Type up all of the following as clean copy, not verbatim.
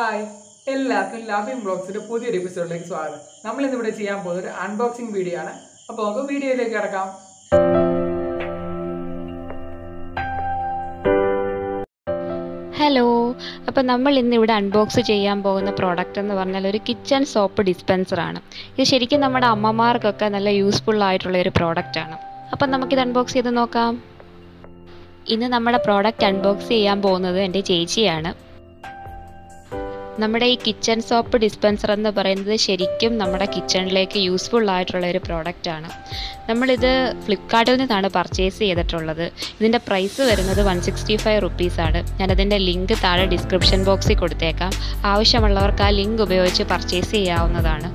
Hi, എല്ലാവർക്കും laughing ബ്ലോഗ്സിന്റെ പുതിയൊരു എപ്പിസോഡിലേക്ക് സ്വാഗതം. നമ്മൾ ഇന്ന് ഇവിടെ ചെയ്യാൻ പോകുന്ന ഒരു അൺബോക്സിംഗ് വീഡിയോ ആണ്. അപ്പോൾ നമുക്ക് വീഡിയോയിലേക്ക് കടക്കാം. ഹലോ, അപ്പോൾ നമ്മൾ ഇന്ന് ഇവിടെ അൺബോക്സ് ചെയ്യാൻ പോകുന്ന പ്രോഡക്റ്റ് എന്ന് പറഞ്ഞാൽ ഒരു കിച്ചൺ സോപ്പ് ഡിസ്പെൻസറാണ്. ഇത് ശരിക്കും നമ്മുടെ അമ്മമാർക്കൊക്കെ നല്ല യൂസ്ഫുൾ ആയിട്ടുള്ള ഒരു പ്രോഡക്റ്റാണ്. അപ്പോൾ നമുക്കിത് അൺബോക്സ് ചെയ്ത് നോക്കാം. ഇന്ന് നമ്മുടെ പ്രോഡക്റ്റ് അൺബോക്സ് ചെയ്യാൻ പോകുന്നത് എൻ്റെ ചേച്ചിയാണ്. നമ്മുടെ ഈ കിച്ചൺ സോപ്പ് ഡിസ്പെൻസർ എന്ന് പറയുന്നത് ശരിക്കും നമ്മുടെ കിച്ചണിലേക്ക് യൂസ്ഫുൾ ആയിട്ടുള്ള ഒരു പ്രോഡക്റ്റാണ്. നമ്മളിത് ഫ്ലിപ്കാർട്ടിൽ നിന്നാണ് പർച്ചേസ് ചെയ്തിട്ടുള്ളത്. ഇതിൻ്റെ പ്രൈസ് വരുന്നത് 165 റുപ്പീസാണ്. ഞാനതിൻ്റെ ലിങ്ക് താഴെ ഡിസ്ക്രിപ്ഷൻ ബോക്സിൽ കൊടുത്തേക്കാം. ആവശ്യമുള്ളവർക്ക് ആ ലിങ്ക് ഉപയോഗിച്ച് പർച്ചേസ് ചെയ്യാവുന്നതാണ്.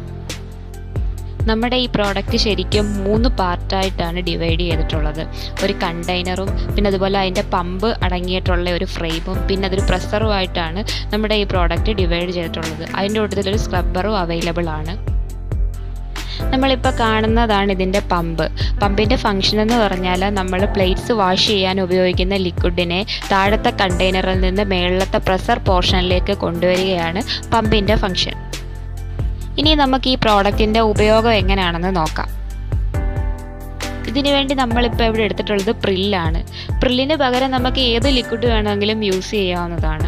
നമ്മുടെ ഈ പ്രോഡക്റ്റ് ശരിക്കും 3 പാർട്ടായിട്ടാണ് ഡിവൈഡ് ചെയ്തിട്ടുള്ളത്. ഒരു കണ്ടെയ്നറും, പിന്നെ അതുപോലെ അതിൻ്റെ പമ്പ് അടങ്ങിയിട്ടുള്ള ഒരു ഫ്രെയിമും, പിന്നെ അതൊരു പ്രസറുമായിട്ടാണ് നമ്മുടെ ഈ പ്രോഡക്റ്റ് ഡിവൈഡ് ചെയ്തിട്ടുള്ളത്. അതിൻ്റെ കൂട്ടത്തിലൊരു സ്ക്രബ്ബറും അവൈലബിൾ ആണ്. നമ്മളിപ്പോൾ കാണുന്നതാണ് ഇതിൻ്റെ പമ്പ്. പമ്പിൻ്റെ ഫംഗ്ഷൻ എന്ന് പറഞ്ഞാൽ നമ്മൾ പ്ലേറ്റ്സ് വാഷ് ചെയ്യാൻ ഉപയോഗിക്കുന്ന ലിക്വിഡിനെ താഴത്തെ കണ്ടെയ്നറിൽ നിന്ന് മേളിലത്തെ പ്രസർ പോർഷനിലേക്ക് കൊണ്ടുവരികയാണ് പമ്പിൻ്റെ ഫംഗ്ഷൻ. ഇനി നമുക്ക് ഈ പ്രോഡക്റ്റിൻ്റെ ഉപയോഗം എങ്ങനെയാണെന്ന് നോക്കാം. ഇതിനുവേണ്ടി നമ്മളിപ്പോൾ ഇവിടെ എടുത്തിട്ടുള്ളത് പ്രില്ലാണ്. പ്രില്ലിന് പകരം നമുക്ക് ഏത് ലിക്വിഡ് വേണമെങ്കിലും യൂസ് ചെയ്യാവുന്നതാണ്.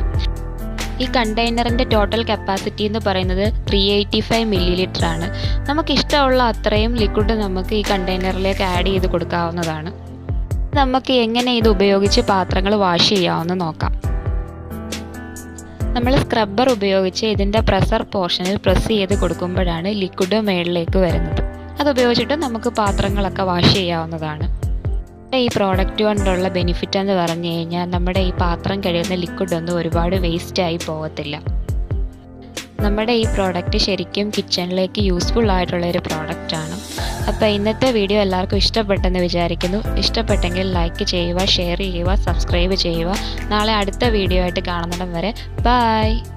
ഈ കണ്ടെയ്നറിൻ്റെ ടോട്ടൽ കപ്പാസിറ്റി എന്ന് പറയുന്നത് 385 ml ആണ്. നമുക്കിഷ്ടമുള്ള അത്രയും ലിക്വിഡ് നമുക്ക് ഈ കണ്ടെയ്നറിലേക്ക് ആഡ് ചെയ്ത് കൊടുക്കാവുന്നതാണ്. നമുക്ക് എങ്ങനെ ഇത് ഉപയോഗിച്ച് പാത്രങ്ങൾ വാഷ് ചെയ്യാമെന്ന് നോക്കാം. നമ്മൾ സ്ക്രബ്ബർ ഉപയോഗിച്ച് ഇതിൻ്റെ പ്രസർ പോർഷനിൽ പ്രസ് ചെയ്ത് കൊടുക്കുമ്പോഴാണ് ലിക്വിഡ് മേളിലേക്ക് വരുന്നത്. അതുപയോഗിച്ചിട്ട് നമുക്ക് പാത്രങ്ങളൊക്കെ വാഷ് ചെയ്യാവുന്നതാണ്. ഈ പ്രോഡക്റ്റ് കൊണ്ടുള്ള ബെനിഫിറ്റ് എന്ന് പറഞ്ഞു കഴിഞ്ഞാൽ നമ്മുടെ ഈ പാത്രം കഴിയുന്ന ലിക്വിഡൊന്നും ഒരുപാട് വേസ്റ്റായി പോകത്തില്ല. നമ്മുടെ ഈ പ്രോഡക്റ്റ് ശരിക്കും കിച്ചണിലേക്ക് യൂസ്ഫുൾ ആയിട്ടുള്ള ഒരു പ്രോഡക്റ്റാണ്. അപ്പോൾ ഇന്നത്തെ വീഡിയോ എല്ലാവർക്കും ഇഷ്ടപ്പെട്ടെന്ന് വിചാരിക്കുന്നു. ഇഷ്ടപ്പെട്ടെങ്കിൽ ലൈക്ക് ചെയ്യുക, ഷെയർ ചെയ്യുക, സബ്സ്ക്രൈബ് ചെയ്യുക. നാളെ അടുത്ത വീഡിയോ ആയിട്ട് കാണുന്നിടം വരെ ബൈ.